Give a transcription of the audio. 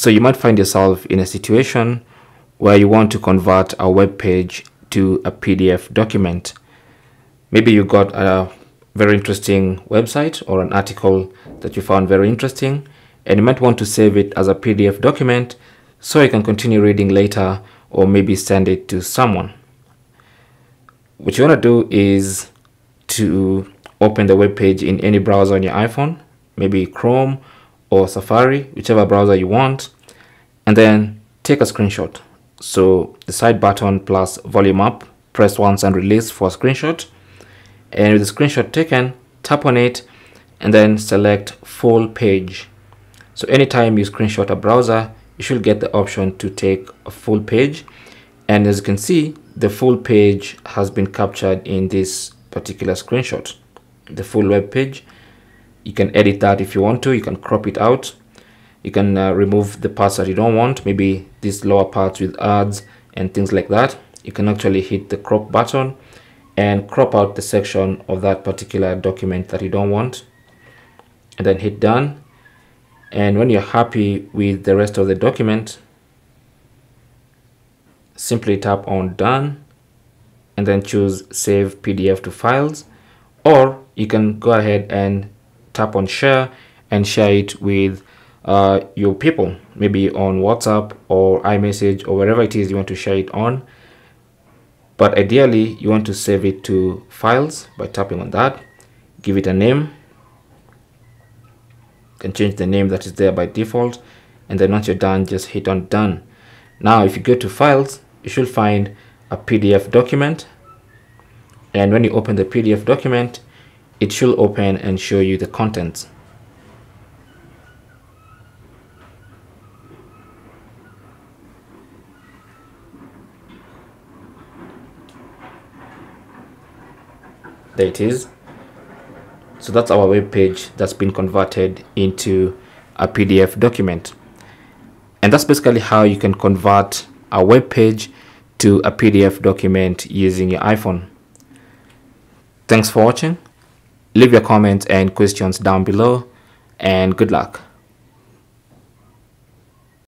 So you might find yourself in a situation where you want to convert a web page to a PDF document. Maybe you got a very interesting website or an article that you found very interesting, and you might want to save it as a PDF document so you can continue reading later, or maybe send it to someone. What you want to do is to open the web page in any browser on your iPhone, maybe Chrome or Safari, whichever browser you want, and then take a screenshot. So the side button plus volume up, press once and release for a screenshot. And with the screenshot taken, tap on it and then select full page. So anytime you screenshot a browser, you should get the option to take a full page. And as you can see, the full page has been captured in this particular screenshot, the full web page. You can edit that if you want to. You can crop it out. You can remove the parts that you don't want, maybe these lower parts with ads and things like that. You can actually hit the crop button and crop out the section of that particular document that you don't want, and then hit done. And when you're happy with the rest of the document, simply tap on done and then choose save PDF to files, or you can go ahead and tap on share and share it with your people, maybe on WhatsApp or iMessage or wherever it is you want to share it on. But ideally, you want to save it to files by tapping on that. Give it a name. You can change the name that is there by default, and then once you're done, just hit on done. Now if you go to files, you should find a PDF document, and when you open the PDF document, it should open and show you the contents. There it is. So that's our web page that's been converted into a PDF document. And that's basically how you can convert a web page to a PDF document using your iPhone. Thanks for watching. Leave your comments and questions down below, and good luck.